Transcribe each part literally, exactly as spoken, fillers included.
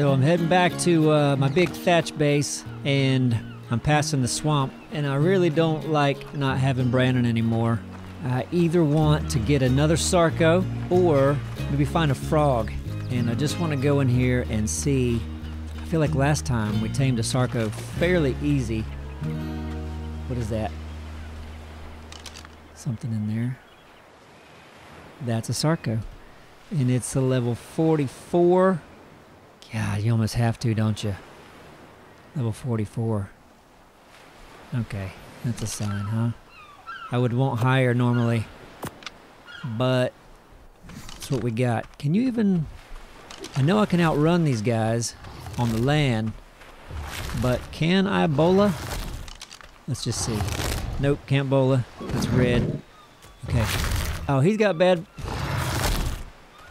So I'm heading back to uh, my big thatch base, and I'm passing the swamp, and I really don't like not having Brandon anymore. I either want to get another Sarco or maybe find a frog, and I just want to go in here and see. I feel like last time we tamed a Sarco fairly easy. What is that? Something in there. That's a Sarco, and it's a level forty-four. God, you almost have to, don't you? Level forty-four. Okay, that's a sign, huh? I would want higher normally, but that's what we got. Can you even... I know I can outrun these guys on the land, but can I bola? Let's just see. Nope, can't bola. That's red. Okay. Oh, he's got bad...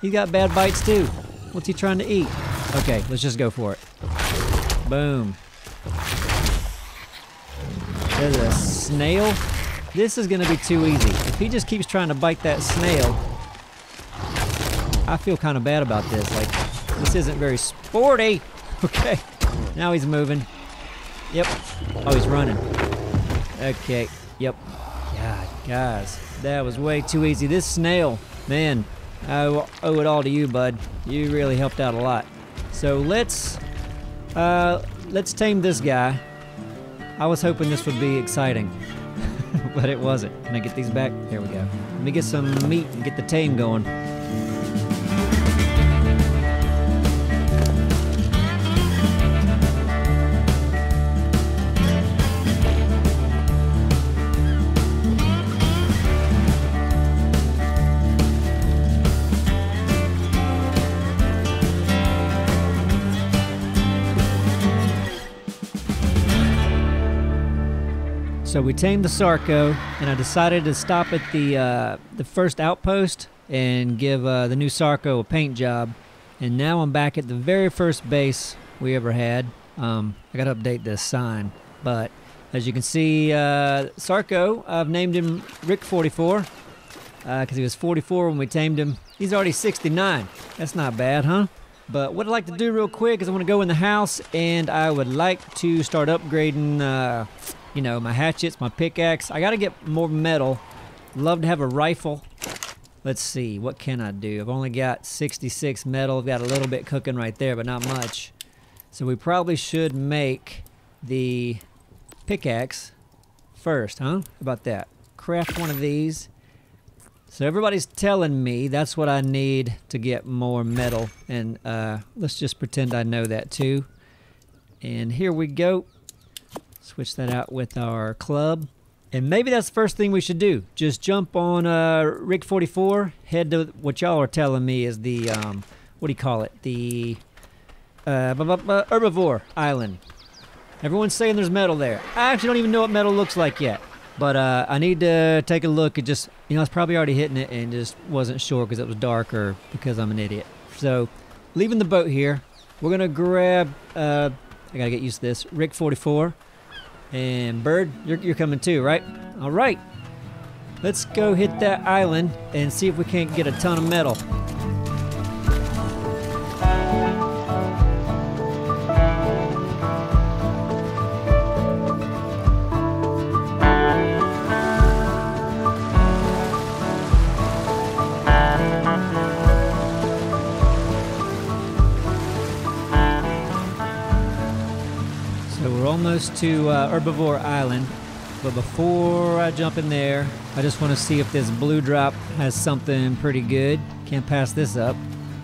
He's got bad bites too. What's he trying to eat? Okay, let's just go for it. Boom. There's a snail. This is gonna be too easy. If he just keeps trying to bite that snail, I feel kind of bad about this. Like, this isn't very sporty. Okay, now he's moving. Yep. Oh, he's running. Okay, yep. God, guys, that was way too easy. This snail, man, I owe it all to you, bud. You really helped out a lot. So let's, uh, let's tame this guy. I was hoping this would be exciting. But it wasn't. Can I get these back? There we go. Let me get some meat and get the tame going. So we tamed the Sarco, and I decided to stop at the uh, the first outpost and give uh, the new Sarco a paint job. And now I'm back at the very first base we ever had. Um, I gotta update this sign, but as you can see, uh, Sarco, I've named him Rick forty-four because uh, he was forty-four when we tamed him. He's already sixty-nine. That's not bad, huh? But what I'd like to do real quick is I want to go in the house, and I would like to start upgrading. Uh, You know, my hatchets, my pickaxe. I gotta get more metal. Love to have a rifle. Let's see, what can I do? I've only got sixty-six metal. I've got a little bit cooking right there, but not much. So we probably should make the pickaxe first, huh? How about that? Craft one of these. So everybody's telling me that's what I need to get more metal. And uh, let's just pretend I know that too. And here we go. Switch that out with our club. And maybe that's the first thing we should do. Just jump on uh, Rick forty-four, head to what y'all are telling me is the, um, what do you call it? The uh, Herbivore Island. Everyone's saying there's metal there. I actually don't even know what metal looks like yet. But uh, I need to take a look at just, you know, I was probably already hitting it and just wasn't sure because it was dark or because I'm an idiot. So, leaving the boat here. We're gonna grab, uh, I gotta get used to this, Rick forty-four. And Bird, you're, you're coming too, right? All right. Let's go hit that island and see if we can't get a ton of metal. Almost to uh, Herbivore Island, but before I jump in there, I just want to see if this blue drop has something pretty good. Can't pass this up.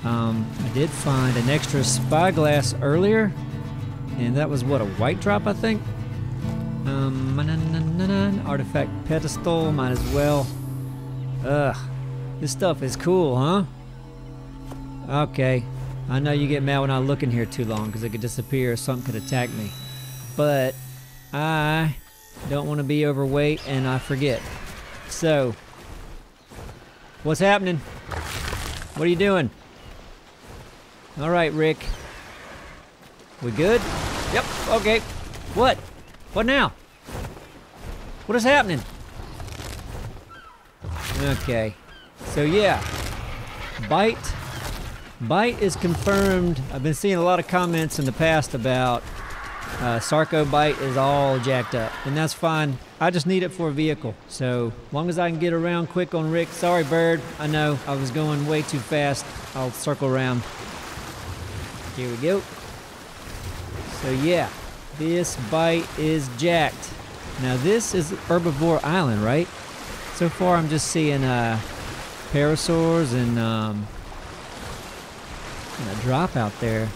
Um, I did find an extra spyglass earlier, and that was what, a white drop, I think? Um, artifact pedestal, might as well. Ugh, this stuff is cool, huh? Okay, I know you get mad when I look in here too long because it could disappear or something could attack me. But I don't want to be overweight and I forget. So, what's happening? What are you doing? All right, Rick. We good? Yep, okay. What? What now? What is happening? Okay. So yeah, bite Bite is confirmed. I've been seeing a lot of comments in the past about uh, Sarco bite is all jacked up, and that's fine. I just need it for a vehicle, so long as I can get around quick on Rick. Sorry, bird. I know I was going way too fast. I'll circle around. Here we go. So yeah, this bite is jacked. Now this is Herbivore Island, right? So far I'm just seeing uh, parasaurs and, um, and a drop out there.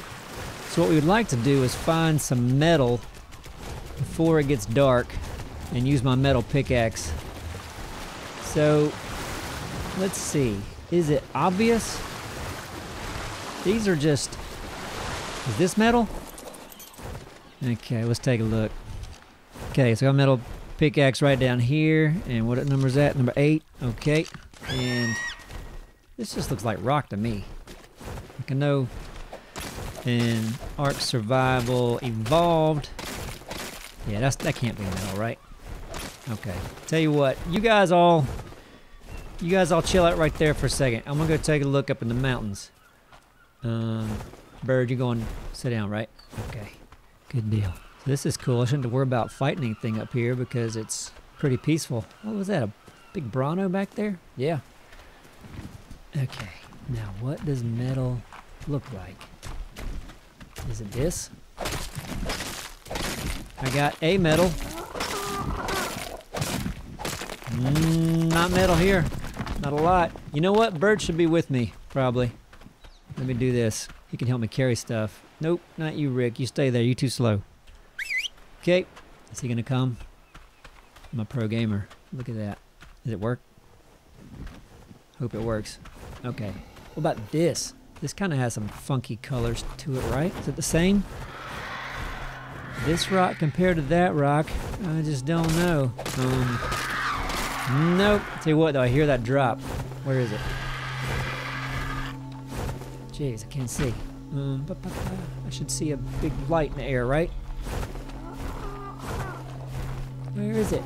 So what we would like to do is find some metal before it gets dark and use my metal pickaxe. So let's see, is it obvious? These are just, is this metal? Okay, let's take a look. Okay, so I got metal pickaxe right down here, and what number is that? Number eight. Okay, and this just looks like rock to me. Like I know in Ark Survival Evolved. Yeah, that's, that can't be metal, right? Okay, tell you what, you guys all, you guys all chill out right there for a second. I'm gonna go take a look up in the mountains. Um, Bird, you're going to sit down, right? Okay, good deal. This is cool. I shouldn't have to worry about fighting anything up here because it's pretty peaceful. What was that? A big Brano back there? Yeah. Okay. Now, what does metal look like? Is it this? I got a metal. Mm, not metal here. Not a lot. You know what? Bird should be with me, probably. Let me do this. He can help me carry stuff. Nope, not you, Rick. You stay there. You're too slow. Okay, is he gonna come? I'm a pro gamer. Look at that. Does it work? Hope it works. Okay. What about this? This kind of has some funky colors to it, right? Is it the same? This rock compared to that rock, I just don't know. Um, nope. Tell you what, though, I hear that drop. Where is it? Jeez, I can't see. Um, but, but, uh, I should see a big light in the air, right? Where is it?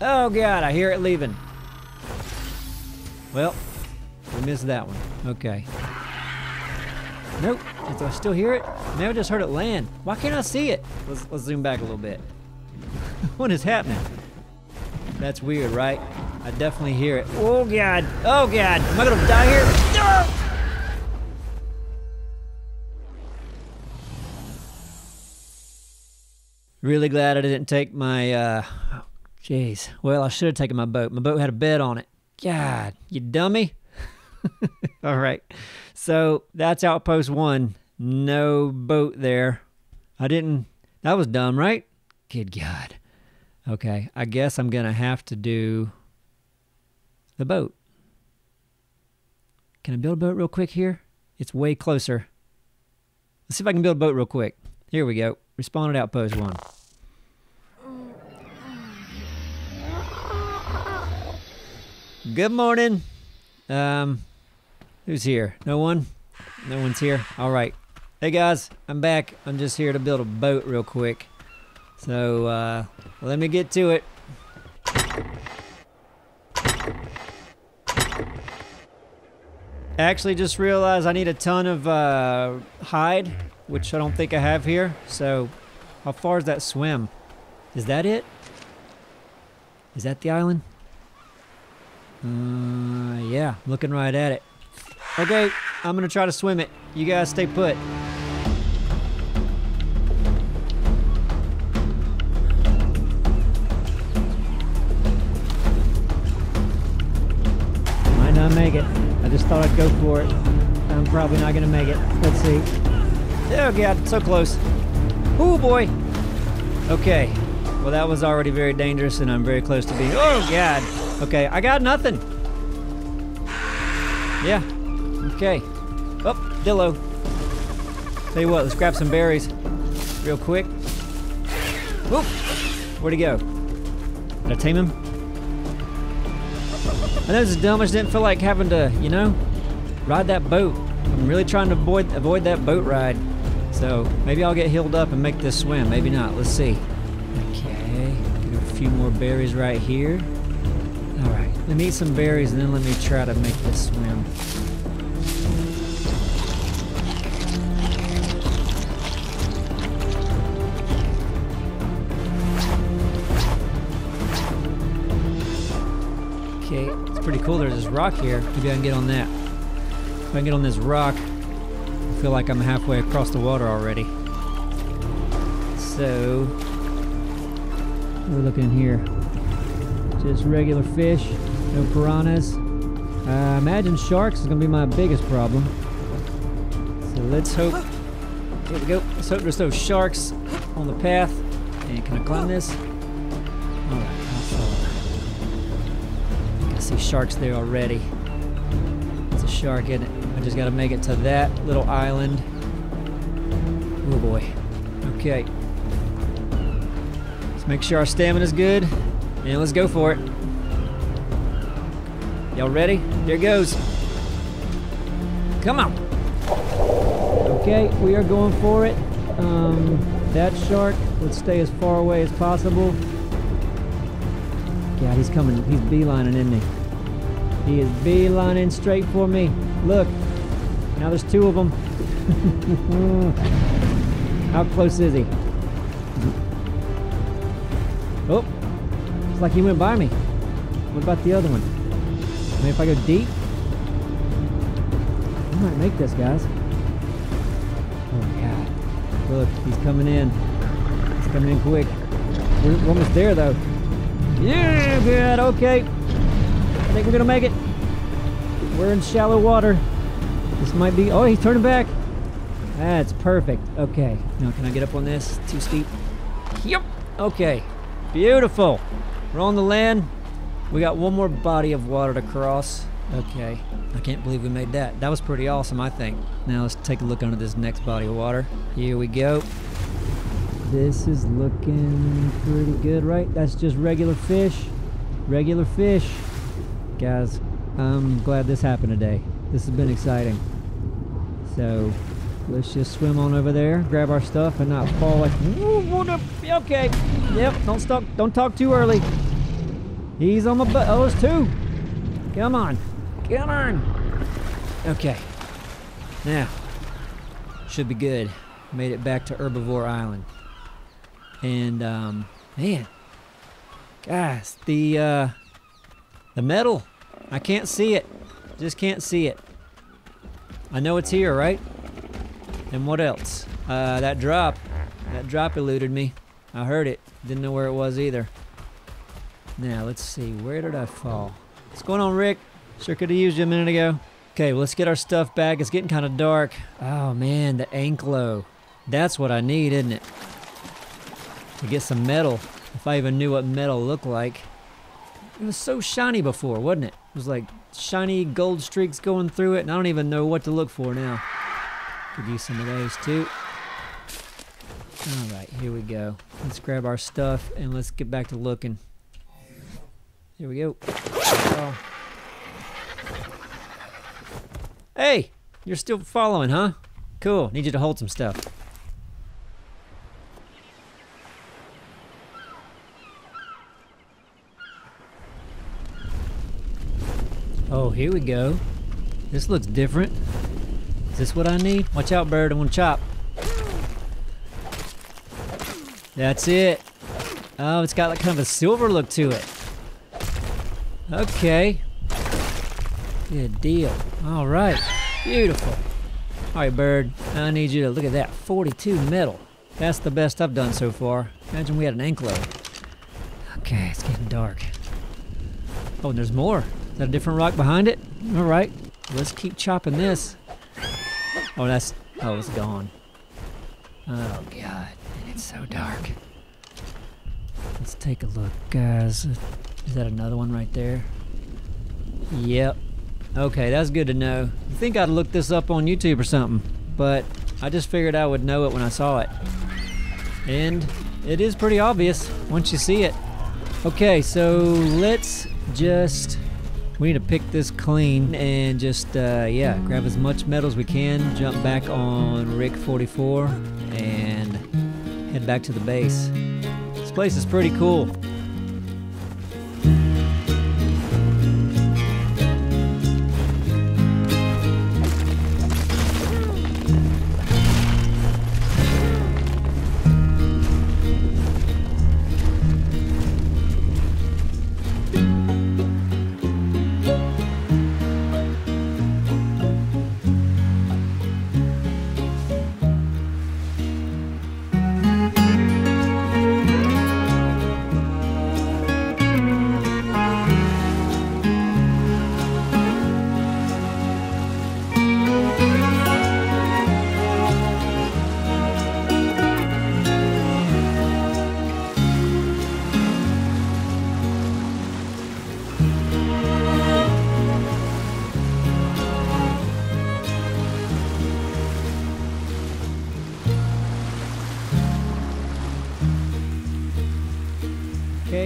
Oh god, I hear it leaving. Well, we missed that one. Okay. Nope. Do I still hear it? Now I just heard it land. Why can't I see it? Let's, let's zoom back a little bit. What is happening? That's weird, right? I definitely hear it. Oh god. Oh god. Am I gonna die here? No! Really glad I didn't take my, uh, jeez. Well, I should have taken my boat. My boat had a bed on it. God, you dummy. All right. So that's Outpost one. No boat there. I didn't, that was dumb, right? Good God. Okay. I guess I'm going to have to do the boat. Can I build a boat real quick here? It's way closer. Let's see if I can build a boat reil quick. Here we go. Respawn at Outpost one. Good morning. Um, who's here? No one? No one's here. All right. Hey guys, I'm back. I'm just here to build a boat real quick. So, uh, let me get to it. Actually just realized I need a ton of, uh, hide, which I don't think I have here. So how far is that swim? Is that it? Is that the island? Uh, yeah, looking right at it. Okay, I'm gonna try to swim it. You guys stay put. Might not make it. I just thought I'd go for it. I'm probably not gonna make it. Let's see. Oh god, so close. Oh boy. Okay. Well, that was already very dangerous and I'm very close to being, oh god. Okay, I got nothing. Yeah, okay. Oh, Dillo. Tell you what, let's grab some berries real quick. Oop, where'd he go? Did I tame him? I know this is dumb, I just didn't feel like having to, you know, ride that boat. I'm really trying to avoid, avoid that boat ride. So maybe I'll get healed up and make this swim. Maybe not. Let's see. Okay. Get a few more berries right here. All right. Let me eat some berries and then let me try to make this swim. Okay, it's pretty cool. There's this rock here. Maybe I can get on that. If I can get on this rock, I feel like I'm halfway across the water already. So, we're looking here. Just regular fish, no piranhas. I uh, imagine sharks is gonna be my biggest problem. So let's hope, here we go. Let's hope there's no sharks on the path. And can I climb this? All right, I'll follow. I think I see sharks there already. It's a shark in it. I just gotta make it to that little island. Oh boy, okay. Let's make sure our stamina's good. And let's go for it. Y'all ready? Here goes. Come on. Okay, we are going for it. Um, that shark would stay as far away as possible. God, he's coming. He's beelining, isn't he? He is beelining straight for me. Look. Now there's two of them. How close is he? Oh. Like he went by me. What about the other one? I mean, if I go deep, I might make this, guys. Oh God! Look, he's coming in. He's coming in quick. We're almost there, though. Yeah, good. Okay. I think we're gonna make it. We're in shallow water. This might be. Oh, he's turning back. That's perfect. Okay. Now, can I get up on this? Too steep. Yep. Okay. Beautiful. We're on the land. We got one more body of water to cross. Okay. I can't believe we made that. That was pretty awesome, I think. Now let's take a look under this next body of water. Here we go. This is looking pretty good, right? That's just regular fish. Regular fish. Guys, I'm glad this happened today. This has been exciting. So, let's just swim on over there, grab our stuff, and not fall like, woo, what up? Okay. Yep, don't stop, don't talk too early. He's on my butt. Oh, there's two. Come on. Come on. Okay. Now, should be good. Made it back to Herbivore Island. And, um, man. Guys, the, uh, the metal. I can't see it. Just can't see it. I know it's here, right? And what else? Uh, that drop. That drop eluded me. I heard it. Didn't know where it was either. Now, let's see. Where did I fall? What's going on, Rick? Sure could have used you a minute ago. Okay, well, let's get our stuff back. It's getting kind of dark. Oh, man, the Anklo. That's what I need, isn't it? To get some metal. If I even knew what metal looked like. It was so shiny before, wasn't it? It was like shiny gold streaks going through it, and I don't even know what to look for now. Could use some of those too. Alright, here we go. Let's grab our stuff and let's get back to looking. Here we go. Oh. Hey! You're still following, huh? Cool. Need you to hold some stuff. Oh, here we go. This looks different. Is this what I need? Watch out, bird, I'm gonna chop. That's it. Oh, it's got like kind of a silver look to it. Okay. Good deal. All right. Beautiful. All right, bird, I need you to look at that. forty-two metal. That's the best I've done so far. Imagine we had an Anklo. Okay, it's getting dark. Oh, and there's more. Is that a different rock behind it? All right, let's keep chopping this. Oh, that's, oh, it's gone. Oh, God, and it's so dark. Let's take a look, guys. Is that another one right there? Yep. Okay, that's good to know. I think I'd look this up on YouTube or something, but I just figured I would know it when I saw it. And it is pretty obvious once you see it. Okay, so let's just... we need to pick this clean and just, uh, yeah, grab as much metal as we can, jump back on Rick forty-four, and head back to the base. This place is pretty cool.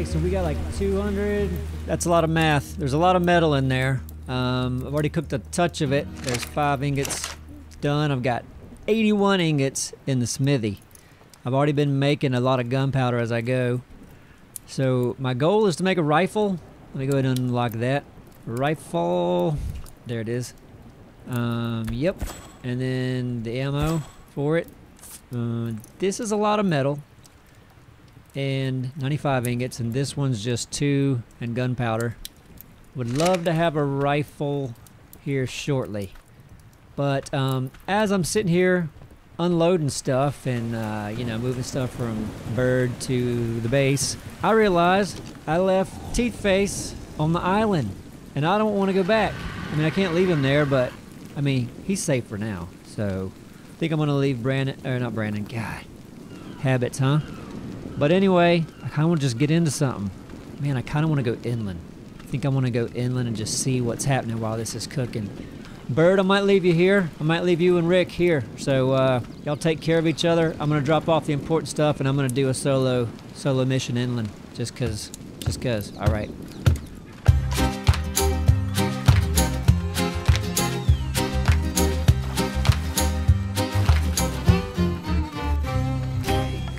Okay, so we got like two hundred. That's a lot of math. There's a lot of metal in there. Um, I've already cooked a touch of it. There's five ingots done. I've got eighty-one ingots in the smithy. I've already been making a lot of gunpowder as I go. So my goal is to make a rifle. Let me go ahead and unlock that. Rifle. There it is. Um, yep. And then the ammo for it. Uh, this is a lot of metal. And ninety-five ingots. And this one's just two and gunpowder. Would love to have a rifle here shortly. But um, as I'm sitting here unloading stuff and uh, you know, moving stuff from bird to the base, I realized I left Teeth Face on the island and I don't want to go back. I mean, I can't leave him there, but I mean, he's safe for now. So I think I'm gonna leave Brandon, or not Brandon, God, habits, huh? But anyway, I kinda wanna just get into something. Man, I kinda wanna go inland. I think I wanna go inland and just see what's happening while this is cooking. Bird, I might leave you here. I might leave you and Rick here. So uh, y'all take care of each other. I'm gonna drop off the important stuff and I'm gonna do a solo solo mission inland, just cause, just cause. All right.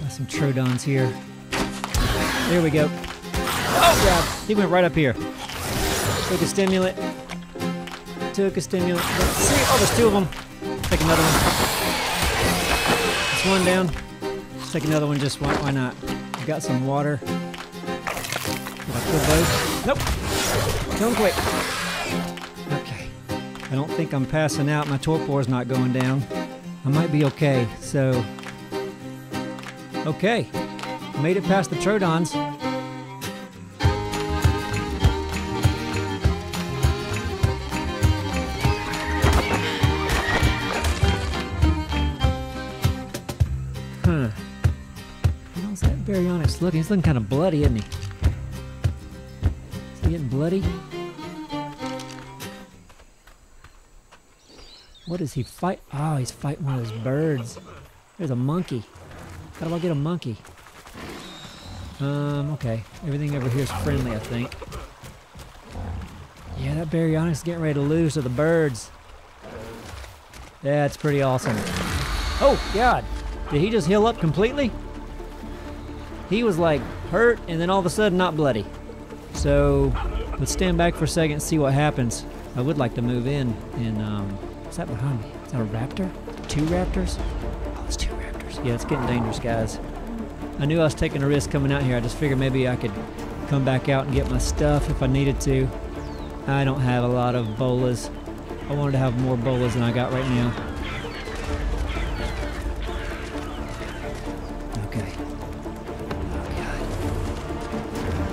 Got some Troodons here. There we go. Oh God, he went right up here. Took a stimulant. Took a stimulant. See, oh, there's two of them. Take another one. It's one down. Let's take another one. Just why, why not? I've got some water. Did I kill those? Nope. Kill them quick. Okay. I don't think I'm passing out. My torpor's not going down. I might be okay. So, okay. Made it past the Troodons. Baryonyx looking. He's looking kind of bloody, isn't he? Is he getting bloody? What does he fight? Oh, he's fighting one of those birds. There's a monkey. How do I get a monkey? Um, okay. Everything over here is friendly, I think. Yeah, that Baryonyx is getting ready to lose to the birds. That's pretty awesome. Oh, God. Did he just heal up completely? He was like hurt and then all of a sudden not bloody. So let's stand back for a second and see what happens. I would like to move in and um, what's that behind me? Is that a raptor? Two raptors? Oh, it's two raptors. Yeah, it's getting dangerous, guys. I knew I was taking a risk coming out here. I just figured maybe I could come back out and get my stuff if I needed to. I don't have a lot of bolas. I wanted to have more bolas than I got right now.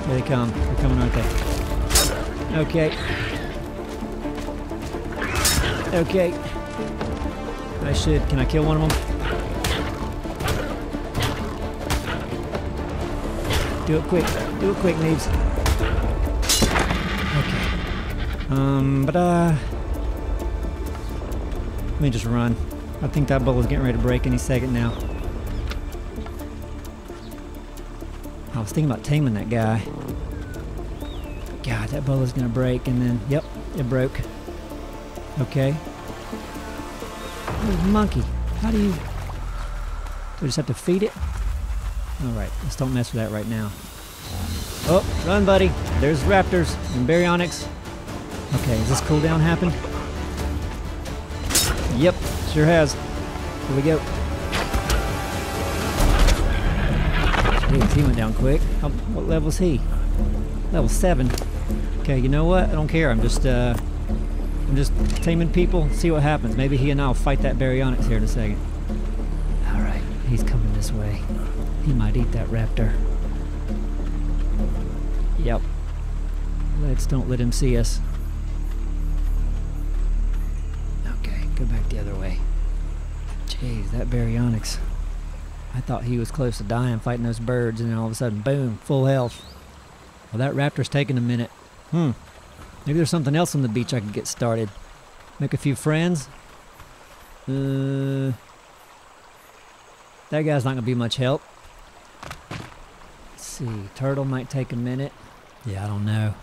Here they come. They're coming, aren't they? Okay. Okay. I should. Can I kill one of them? Do it quick. Do it quick, Neebs. Okay. Um, but, uh... Let me just run. I think that bull is getting ready to break any second now. I was thinking about taming that guy. God, that bola's gonna break, and then, yep, it broke. Okay. There's a monkey. How do you... Do we just have to feed it? Alright, let's don't mess with that right now. Oh, run, buddy. There's raptors and Baryonyx. Okay, has this cooldown happened? Yep, sure has. Here we go. He went down quick. How, what level's he? Level seven. Okay, you know what? I don't care. I'm just, uh, I'm just taming people. See what happens. Maybe he and I'll fight that Baryonyx here in a second. All right, he's coming this way. He might eat that raptor. Yep. Let's don't let him see us. Okay, go back the other way. Jeez, that Baryonyx. I thought he was close to dying fighting those birds, and then all of a sudden, boom, full health. Well, that raptor's taking a minute. Hmm. Maybe there's something else on the beach I could get started. Make a few friends. Uh, that guy's not going to be much help. Let's see, turtle might take a minute. Yeah, I don't know.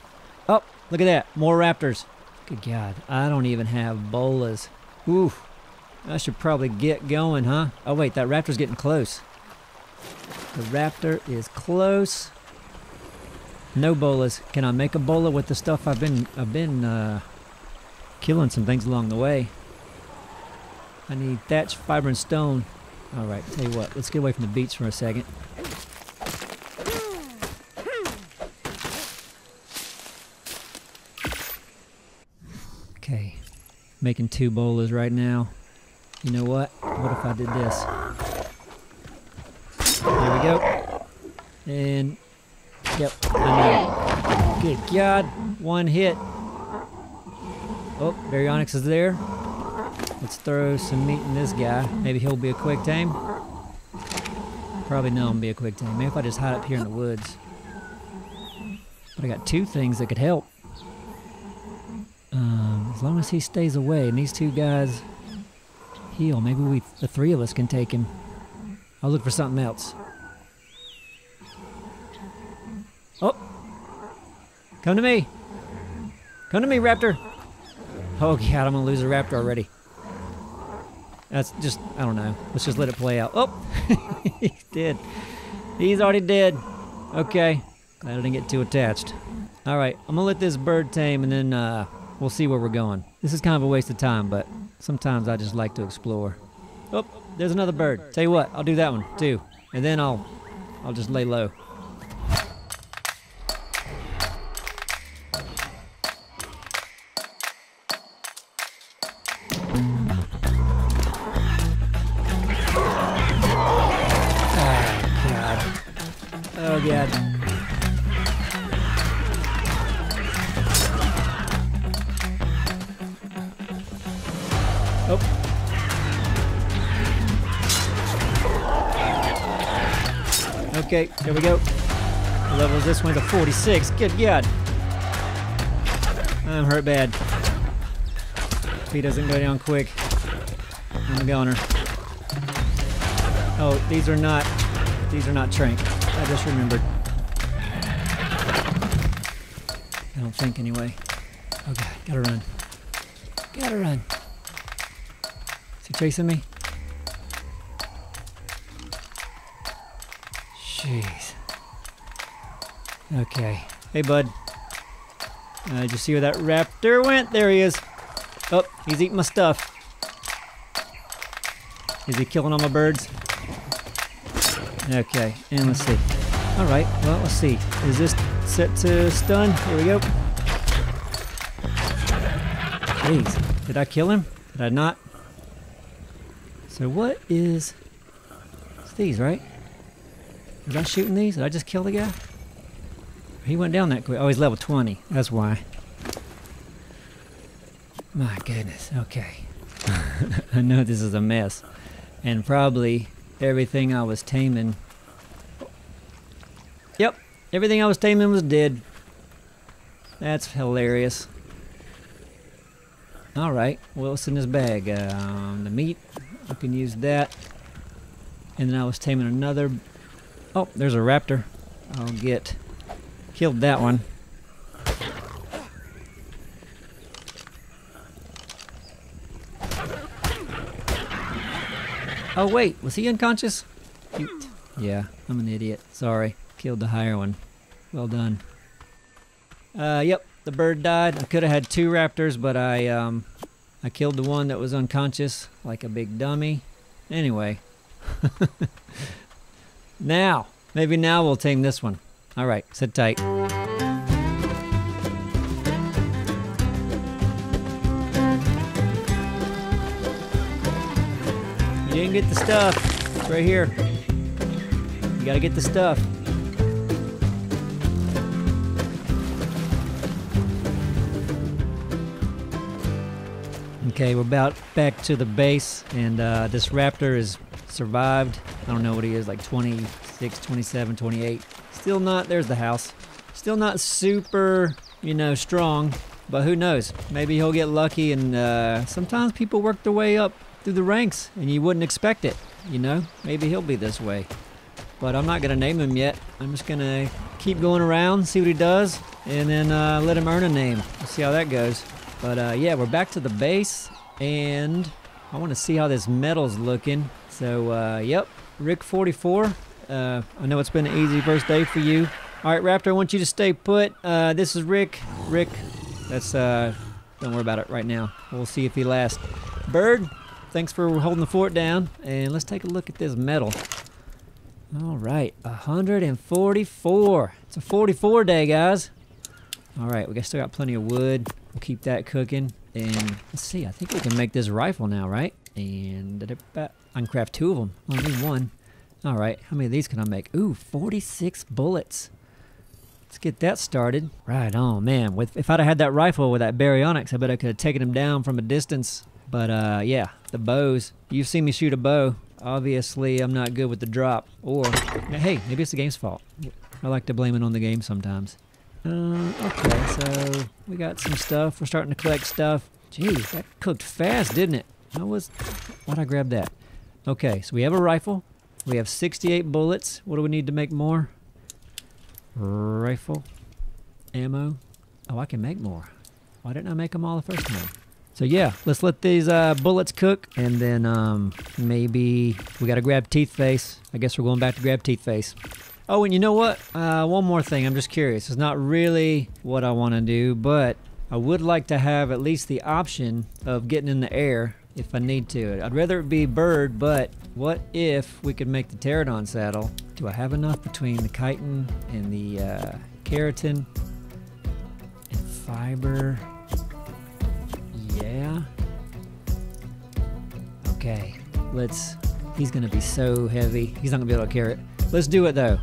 Oh, look at that. More raptors. Good God, I don't even have bolas. Oof. I should probably get going, huh? Oh, wait, that raptor's getting close. The raptor is close. No bolas. Can I make a bola with the stuff I've been, I've been uh, killing some things along the way? I need thatch, fiber, and stone. All right, tell you what, let's get away from the beach for a second. Okay, making two bolas right now. You know what? What if I did this? There we go. And, yep, I know. Good God, one hit. Oh, Baryonyx is there. Let's throw some meat in this guy. Maybe he'll be a quick tame. Probably not gonna be a quick tame. Maybe if I just hide up here in the woods. But I got two things that could help. Um, as long as he stays away and these two guys heal, maybe we, the three of us can take him. I'll look for something else. Oh! Come to me! Come to me, raptor! Oh God, I'm gonna lose a raptor already. That's just, I don't know. Let's just let it play out. Oh, he's dead. He's already dead. Okay, glad I didn't get too attached. All right, I'm gonna let this bird tame and then uh, we'll see where we're going. This is kind of a waste of time, but sometimes I just like to explore. Oh, there's another bird. Tell you what, I'll do that one too. And then I'll, I'll just lay low. Okay, here we go. Levels this one to forty-six. Good God. I'm hurt bad. If he doesn't go down quick, I'm a goner. Oh, these are not, these are not trained. I just remembered. I don't think anyway. Oh God, gotta run. Gotta run. Is he chasing me? Jeez. Okay. Hey, bud. Uh, did you see where that raptor went? There he is. Oh, he's eating my stuff. Is he killing all my birds? Okay, and let's see. All right, well, let's see. Is this set to stun? Here we go. Jeez. Did I kill him? Did I not? So what is... It's these, right? Was I shooting these? Did I just kill the guy? He went down that quick. Oh, he's level twenty. That's why. My goodness. Okay. I know this is a mess. And probably everything I was taming... Yep. Everything I was taming was dead. That's hilarious. Alright. Well, what's in this bag? Um, the meat. I can use that. And then I was taming another... Oh, there's a raptor. I'll get... Killed that one. Oh, wait. Was he unconscious? Cute. Yeah, I'm an idiot. Sorry. Killed the higher one. Well done. Uh, yep. The bird died. I could have had two raptors, but I, um... I killed the one that was unconscious like a big dummy. Anyway. Now, maybe now we'll tame this one. All right, sit tight. You didn't get the stuff. It's right here. You gotta get the stuff. Okay, we're about back to the base, and uh, this raptor is survived. I don't know what he is, like twenty-six, twenty-seven, twenty-eight. Still not, there's the house. Still not super, you know, strong, but who knows? Maybe he'll get lucky, and uh, sometimes people work their way up through the ranks and you wouldn't expect it, you know? Maybe he'll be this way. But I'm not going to name him yet. I'm just going to keep going around, see what he does, and then uh, let him earn a name. We'll see how that goes. But uh, yeah, we're back to the base, and I want to see how this metal's looking. So, uh, yep, Rick forty-four. Uh, I know it's been an easy first day for you. All right, Raptor, I want you to stay put. Uh, this is Rick. Rick, that's, uh, don't worry about it right now. We'll see if he lasts. Bird, thanks for holding the fort down, and let's take a look at this metal. All right, one hundred forty-four. It's a forty-four day, guys. All right, we still got plenty of wood. We'll keep that cooking. And let's see, I think we can make this rifle now, right? And I can craft two of them. Only one. All right, how many of these can I make? Ooh, forty-six bullets. Let's get that started. Right on, man. With, if I'd have had that rifle with that Baryonyx, I bet I could have taken him down from a distance. But uh, yeah, the bows. You've seen me shoot a bow. Obviously, I'm not good with the drop. Or, hey, maybe it's the game's fault. I like to blame it on the game sometimes. Uh, okay, so we got some stuff. We're starting to collect stuff. Jeez, that cooked fast, didn't it? I was, why'd I grab that? Okay, so we have a rifle. We have sixty-eight bullets. What do we need to make more? Rifle, ammo. Oh, I can make more. Why didn't I make them all the first time? So yeah, let's let these uh, bullets cook, and then um, maybe we gotta grab Teeth Face. I guess we're going back to grab Teeth Face. Oh, and you know what? Uh, one more thing, I'm just curious. It's not really what I wanna do, but I would like to have at least the option of getting in the air if I need to. I'd rather it be bird, but what if we could make the Pteranodon saddle? Do I have enough between the chitin and the uh, keratin and fiber? Yeah. Okay. Let's. He's gonna be so heavy. He's not gonna be able to carry it. Let's do it though.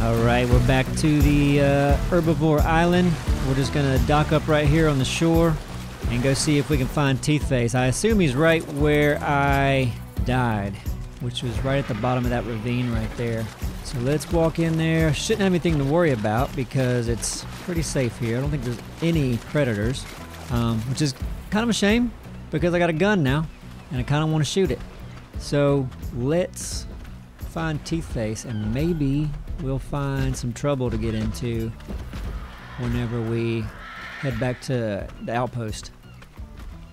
All right, we're back to the uh, Herbivore Island. We're just gonna dock up right here on the shore and go see if we can find Teeth Face. I assume he's right where I died, which was right at the bottom of that ravine right there. So let's walk in there. Shouldn't have anything to worry about because it's pretty safe here. I don't think there's any predators, um, which is kind of a shame because I got a gun now and I kind of want to shoot it. So let's find Teeth Face and maybe we'll find some trouble to get into whenever we head back to the outpost.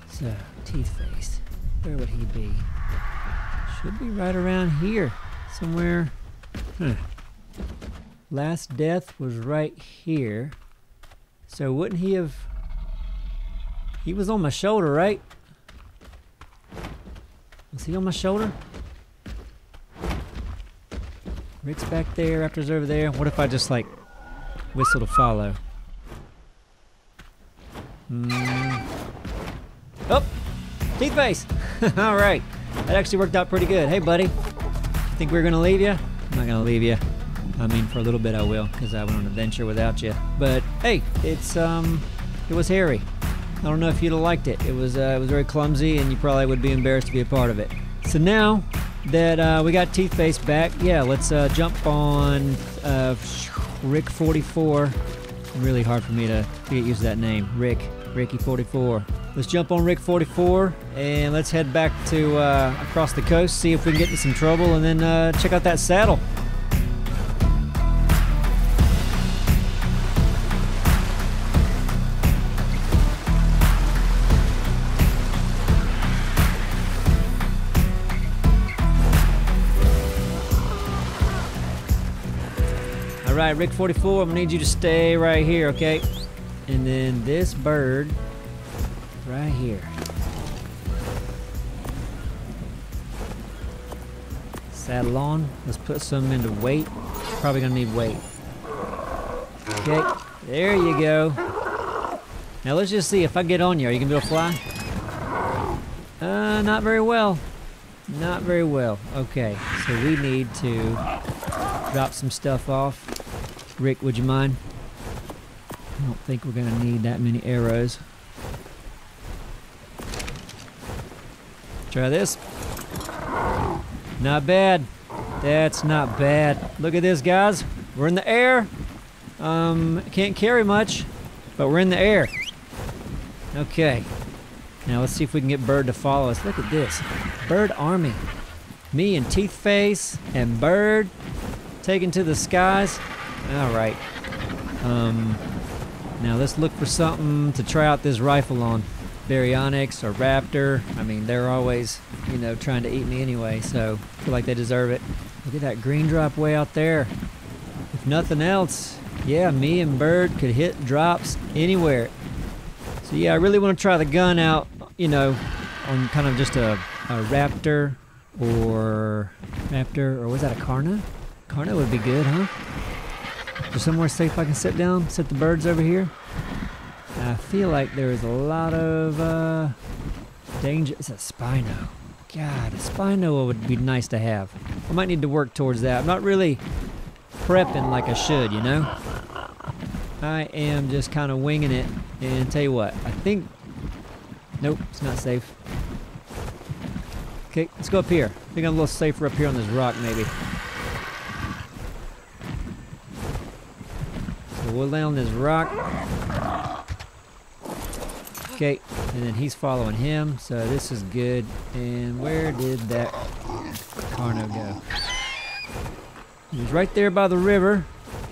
So, Teeth Face, where would he be? Should be right around here, somewhere. Huh. Last death was right here. So wouldn't he have, he was on my shoulder, right? Was he on my shoulder? Rick's back there, Raptor's over there. What if I just like whistle to follow? Mm. Oh, Teeth Face. All right, that actually worked out pretty good. Hey, buddy, think we're gonna leave you? I'm not gonna leave you. I mean, for a little bit I will, because I went on an adventure without you. But hey, it's um, it was hairy. I don't know if you'd have liked it. It was uh, it was very clumsy, and you probably would be embarrassed to be a part of it. So now that uh, we got Teeth Face back, yeah, let's uh, jump on uh, Rick forty-four. Really hard for me to get used to that name, Rick. Ricky forty-four. Let's jump on Rick forty-four and let's head back to uh, across the coast, see if we can get into some trouble, and then uh, check out that saddle. All right, Rick forty-four, I'm gonna need you to stay right here, okay? And then this bird right here. Saddle on. Let's put some into weight. Probably gonna need weight. Okay, there you go. Now let's just see if I get on you. Are you gonna be able to fly? Uh, not very well. Not very well. Okay, so we need to drop some stuff off. Rick, would you mind? I don't think we're gonna need that many arrows. Try this. Not bad. That's not bad. Look at this, guys. We're in the air. Um, can't carry much, but we're in the air. Okay. Now let's see if we can get Bird to follow us. Look at this. Bird army. Me and Teeth Face and Bird taking to the skies. Alright. Um, now let's look for something to try out this rifle on. Baryonyx or Raptor. I mean, they're always, you know, trying to eat me anyway, so I feel like they deserve it. Look at that green drop way out there. If nothing else, yeah, me and Bird could hit drops anywhere. So yeah, I really want to try the gun out, you know, on kind of just a, a Raptor or Raptor, or was that a Carno? Carno would be good, huh? Is there somewhere safe I can sit down, set the birds over here? I feel like there is a lot of uh, danger. It's a Spino. God, a Spino would be nice to have. I might need to work towards that. I'm not really prepping like I should, you know? I am just kind of winging it. And tell you what, I think... Nope, it's not safe. Okay, let's go up here. I think I'm a little safer up here on this rock, maybe. So we'll lay on this rock. Okay, and then he's following him, so this is good. And where did that Carno go? He was right there by the river.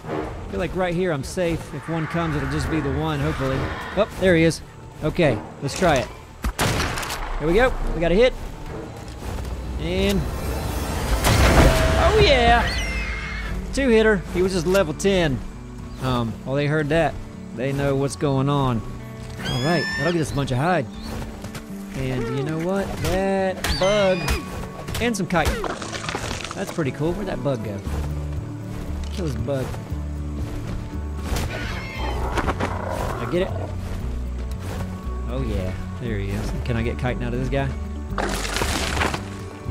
I feel like right here I'm safe. If one comes, it'll just be the one, hopefully. Oh, there he is. Okay, let's try it. Here we go. We got a hit. And... Oh, yeah! Two-hitter. He was just level ten. Um, well, they heard that. They know what's going on. All right, that'll get us a bunch of hide. And you know what? That bug and some kite. That's pretty cool. Where'd that bug go? Kill this bug. I get it. Oh yeah, there he is. Can I get kiting out of this guy?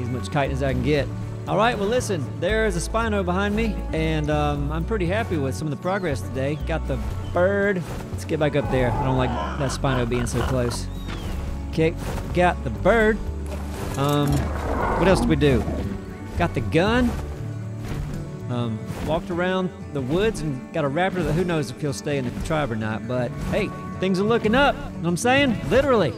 As much kiting as I can get. All right, well listen, there's a Spino behind me, and um, I'm pretty happy with some of the progress today. Got the bird. Let's get back up there. I don't like that Spino being so close. Okay, got the bird. Um, what else did we do? Got the gun. Um, walked around the woods and got a raptor that who knows if he'll stay in the tribe or not, but hey, things are looking up. You know what I'm saying? Literally.